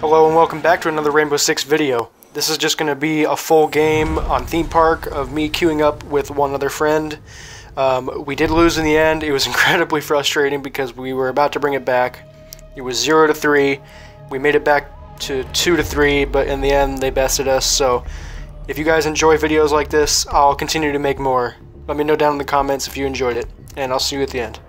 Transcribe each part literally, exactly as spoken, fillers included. Hello and welcome back to another Rainbow Six video. This is just going to be a full game on Theme Park of me queuing up with one other friend. Um, we did lose in the end. It was incredibly frustrating because we were about to bring it back. It was zero to three. We made it back to two to three, but in the end they bested us. So if you guys enjoy videos like this, I'll continue to make more. Let me know down in the comments if you enjoyed it, and I'll see you at the end.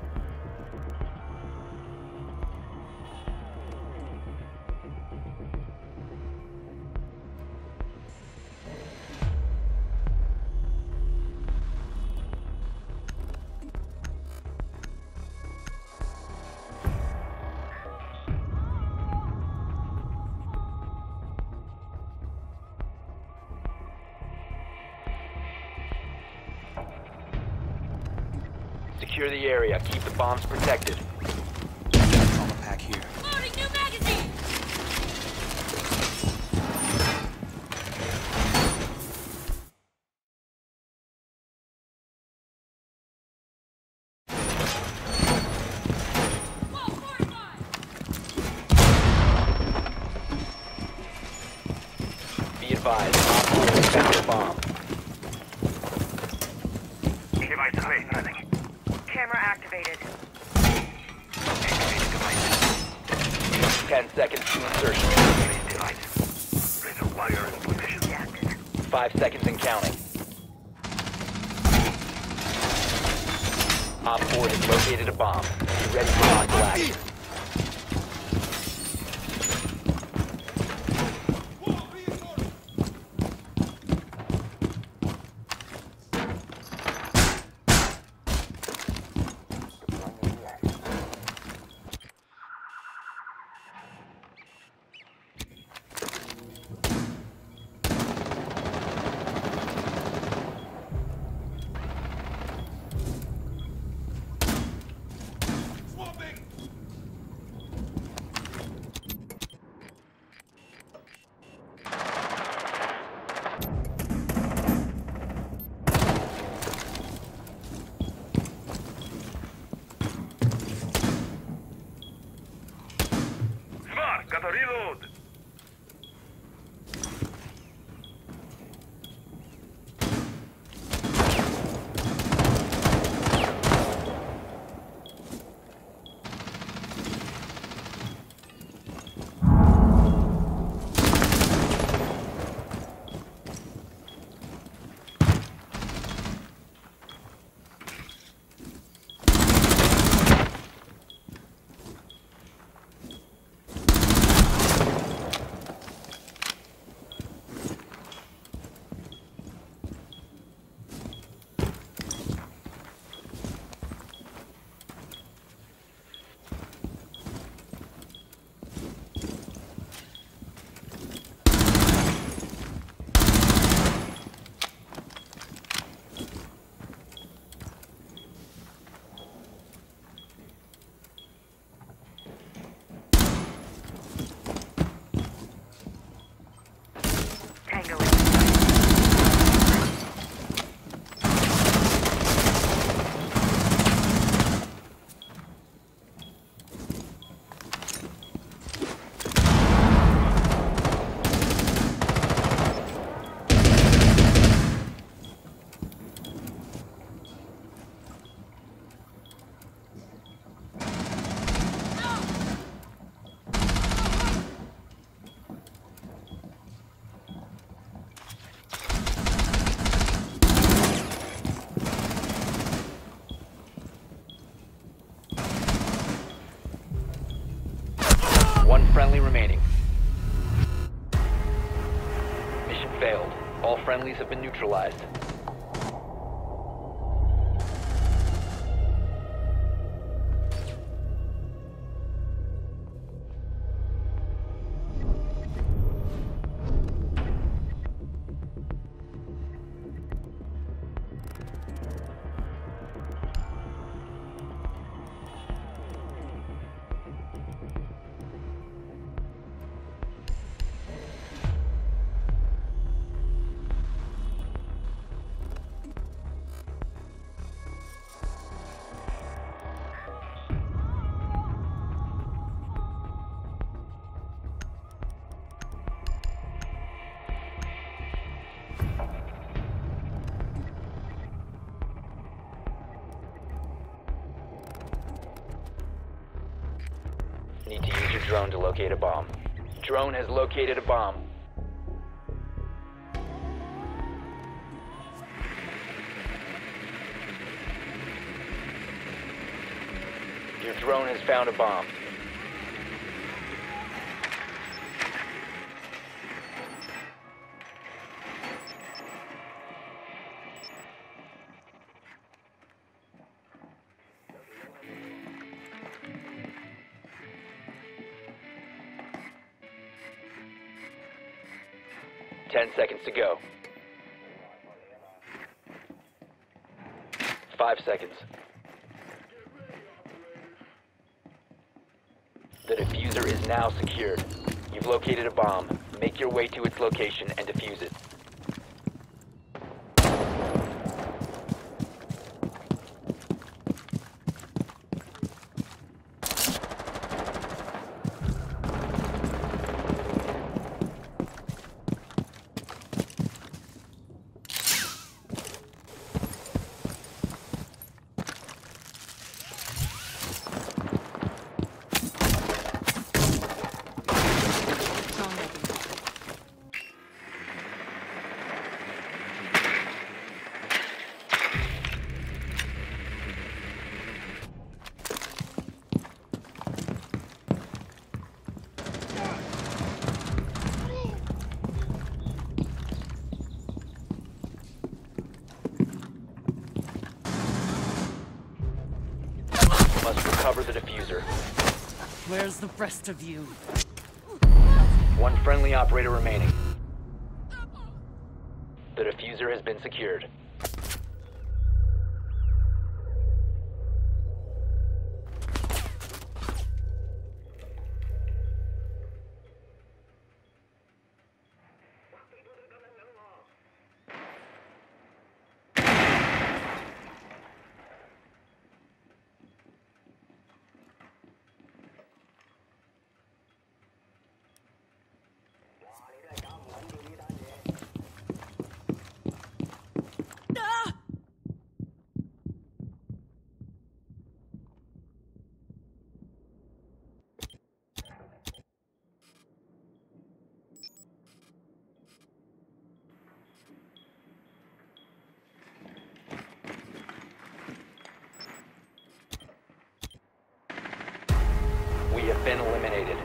Secure the area. Keep the bombs protected. Trauma pack here. Loading new magazine. Be advised, found the bomb. Camera activated. Ten seconds to insertion. Place a wire in position. Five seconds and counting. Op four has located a bomb. Be ready for hostile action. Reload! One friendly remaining. Mission failed. All friendlies have been neutralized. Need to use your drone to locate a bomb. Drone has located a bomb. Your drone has found a bomb. Ten seconds to go. Five seconds. The diffuser is now secured. You've located a bomb. Make your way to its location and defuse it. Recover the diffuser. Where's the rest of you? One friendly operator remaining. The diffuser has been secured. Been eliminated.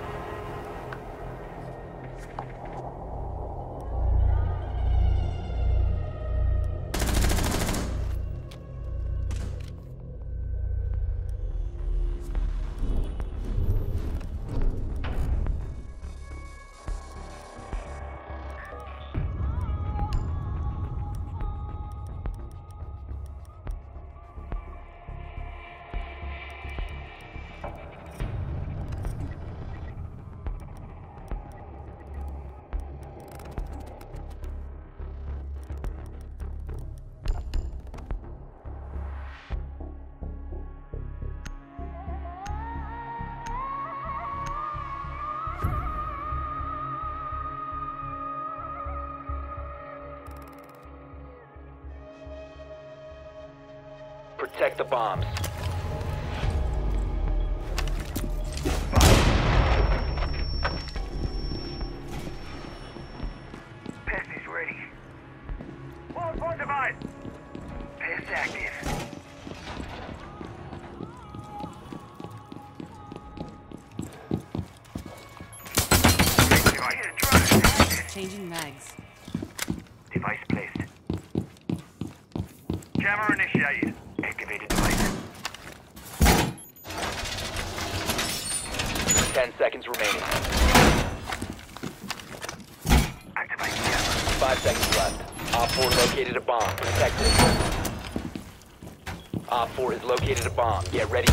Protect the bombs. Pest is ready. Wall on device. Pest active. Changing mags. Device placed. Jammer initiated. Activated device. Ten seconds remaining. Activate camera. Five seconds left. Op four located a bomb. Protect it. Op four has located a bomb. Get ready.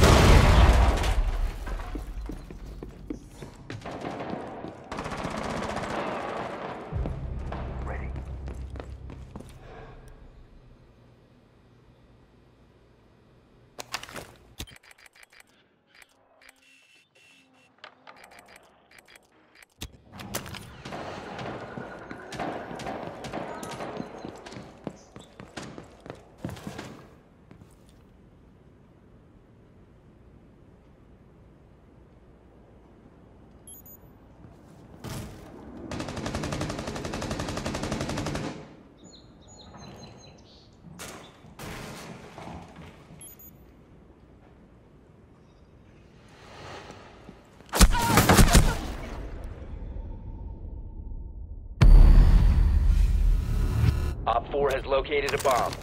four has located a bomb.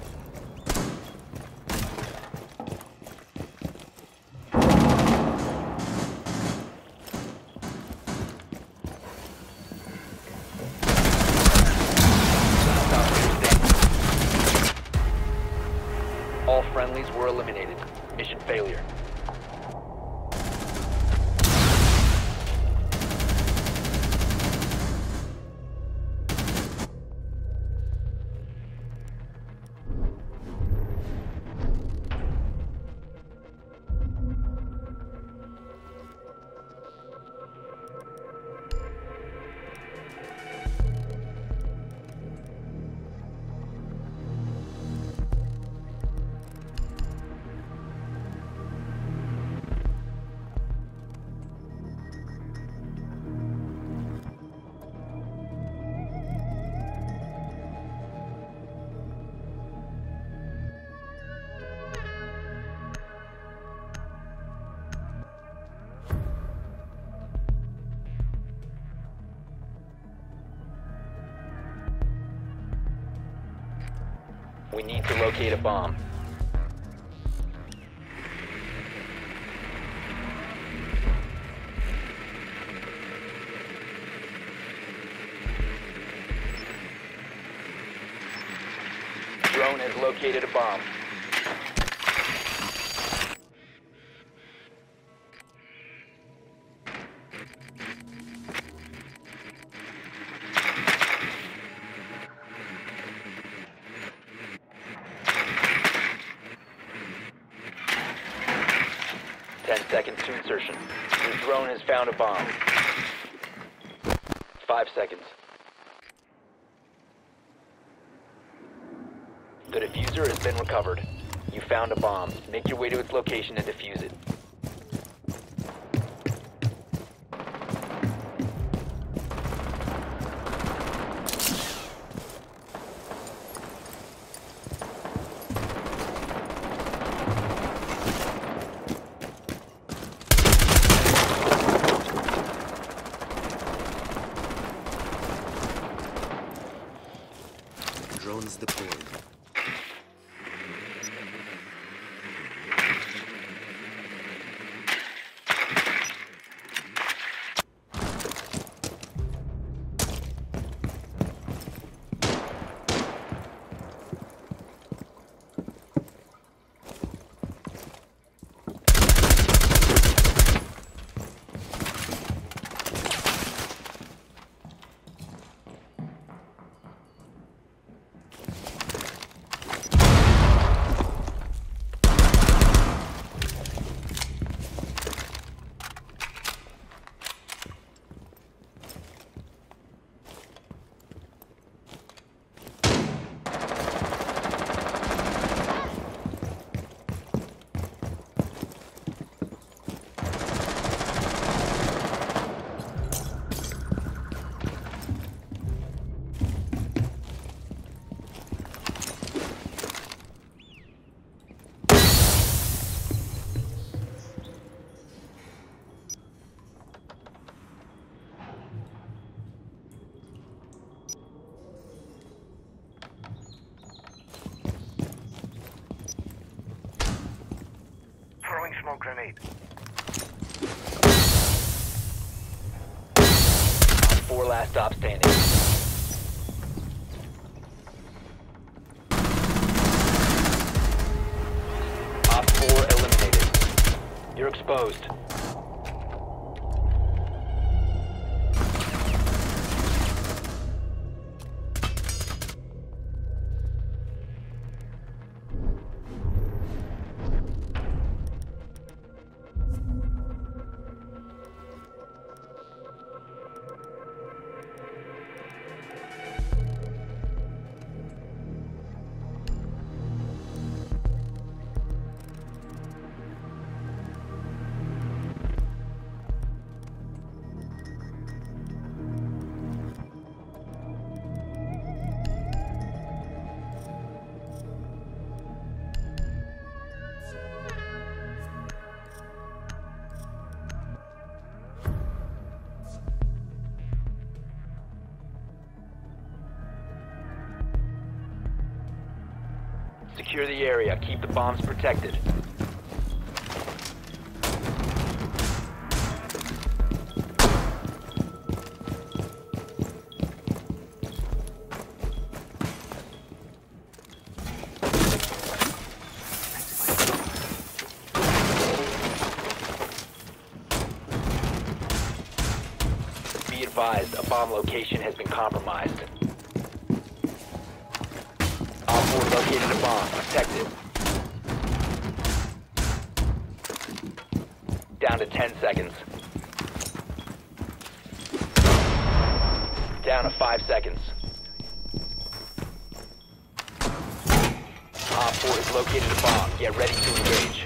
All friendlies were eliminated. Mission failure. We need to locate a bomb. Drone has located a bomb. ten seconds to insertion. Your drone has found a bomb. Five seconds. The diffuser has been recovered. You found a bomb. Make your way to its location and defuse it. Drones deployed. Smoke grenade. Four last stop standing. Op four eliminated. You're exposed. Secure the area. Keep the bombs protected. Be advised, a bomb location has been compromised. Op four located a bomb. Protect it. Down to ten seconds. Down to five seconds. Op four has located a bomb. Get ready to engage.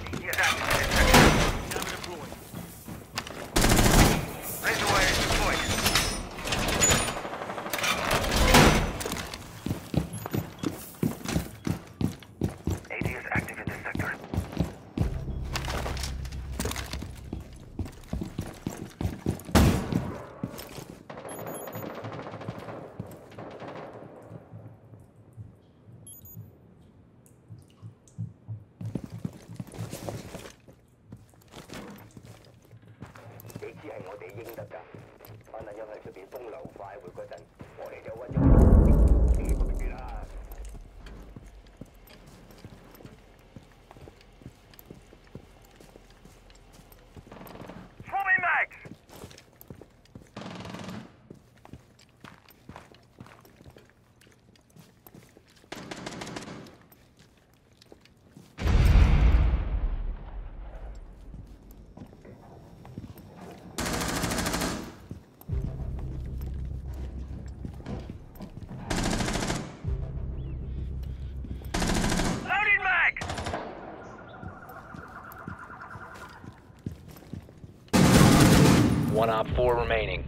One op four remaining.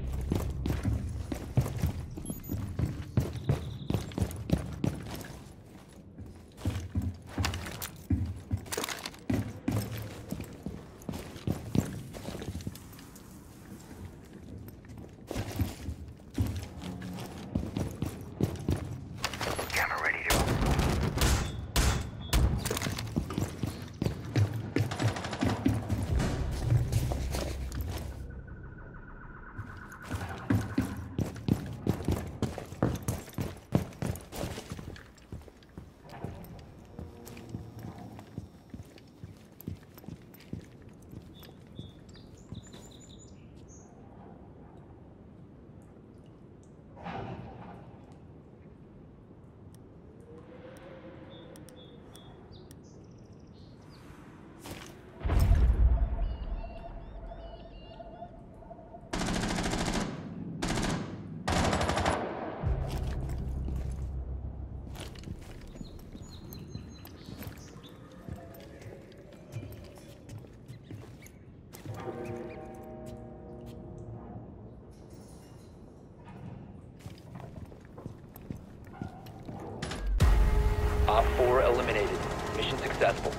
Op four eliminated. Mission successful.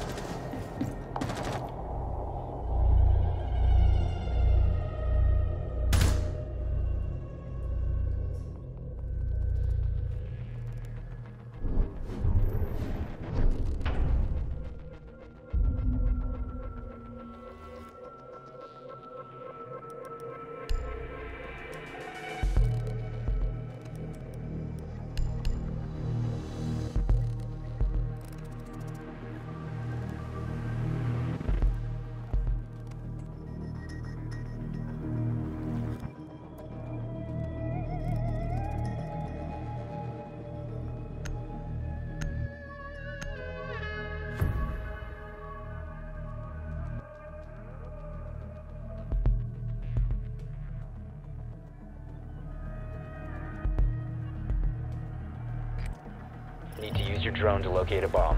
Need to use your drone to locate a bomb.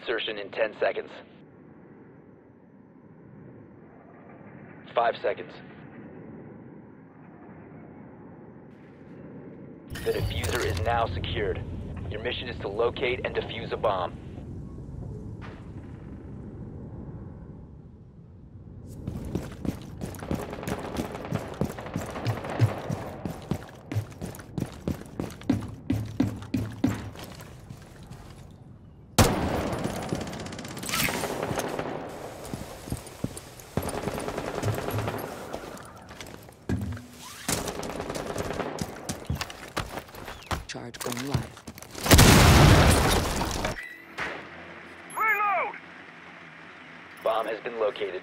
insertion in ten seconds. Five seconds. The diffuser is now secured. Your mission is to locate and defuse a bomb. Charge going live. Reload! Bomb has been located.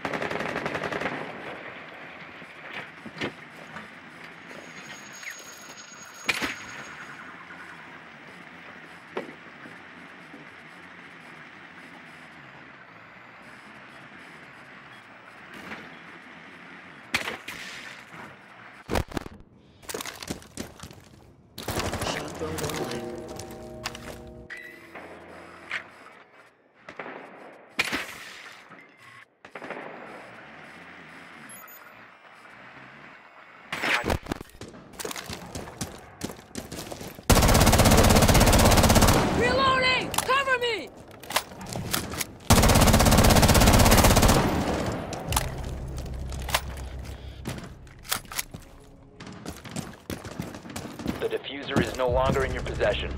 The diffuser is no longer in your possession.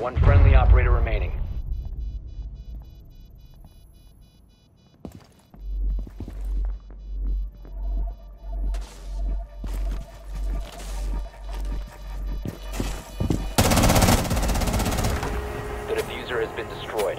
One friendly operator remaining. The diffuser has been destroyed.